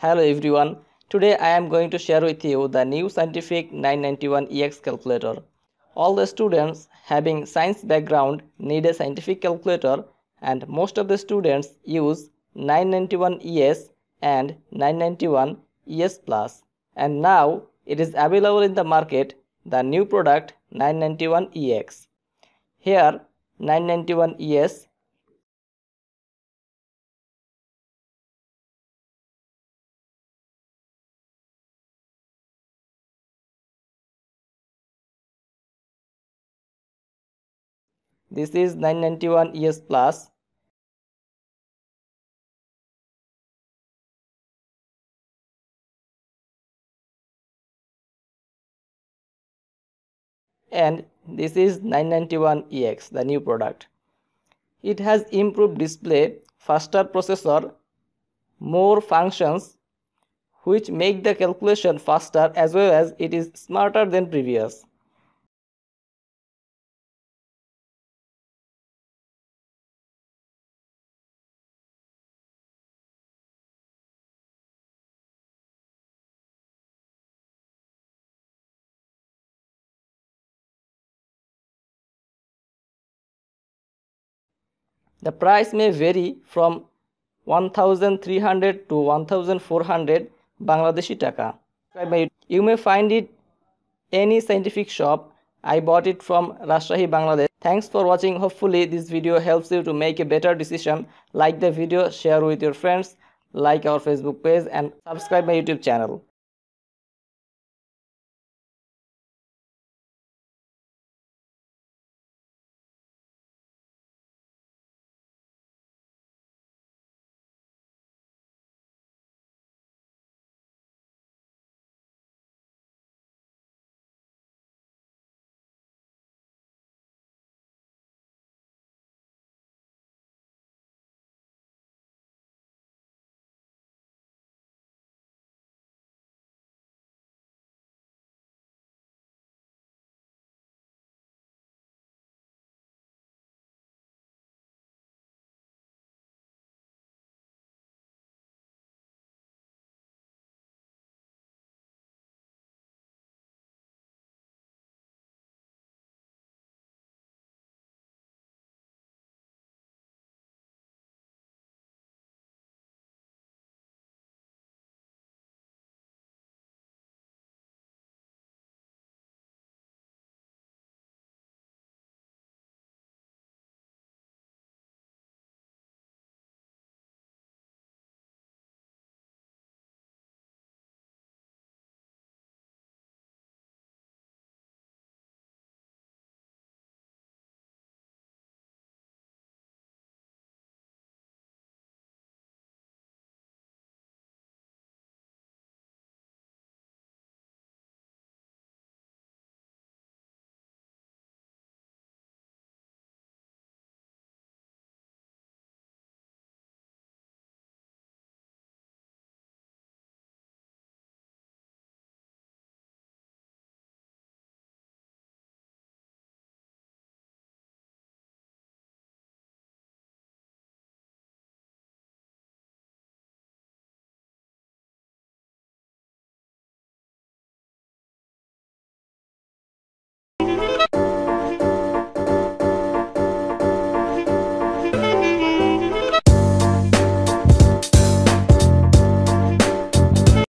Hello everyone, today I am going to share with you the new scientific 991EX calculator. All the students having science background need a scientific calculator and most of the students use 991ES and 991ES Plus. And now it is available in the market, the new product 991EX. Here 991ES . This is 991ES Plus. And this is 991EX, the new product. It has improved display, faster processor, more functions, which make the calculation faster as well as it is smarter than previous. The price may vary from 1300 to 1400 Bangladeshi taka. You may find it any scientific shop. I bought it from Rashahi, Bangladesh. Thanks for watching. Hopefully this video helps you to make a better decision. Like the video, share with your friends, like our Facebook page and subscribe my YouTube channel.